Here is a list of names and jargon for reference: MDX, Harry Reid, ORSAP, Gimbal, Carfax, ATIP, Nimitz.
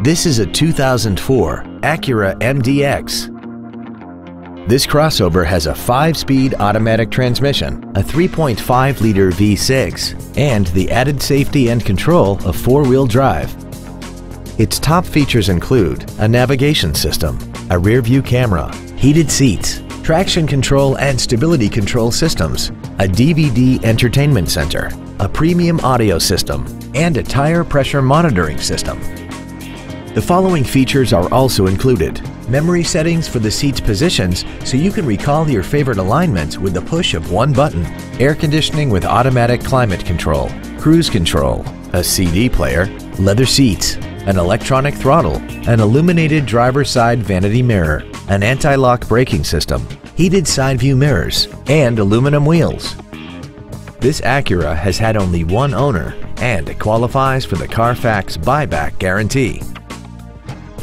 This is a 2004 Acura MDX. This crossover has a 5-speed automatic transmission, a 3.5-liter V6, and the added safety and control of 4-wheel drive. Its top features include a navigation system, a rear-view camera, heated seats, traction control and stability control systems, a DVD entertainment center, a premium audio system, and a tire pressure monitoring system. The following features are also included: memory settings for the seat's positions so you can recall your favorite alignments with the push of one button, air conditioning with automatic climate control, cruise control, a CD player, leather seats, an electronic throttle, an illuminated driver's side vanity mirror, an anti-lock braking system, heated side view mirrors, and aluminum wheels. This Acura has had only one owner and it qualifies for the Carfax buyback guarantee.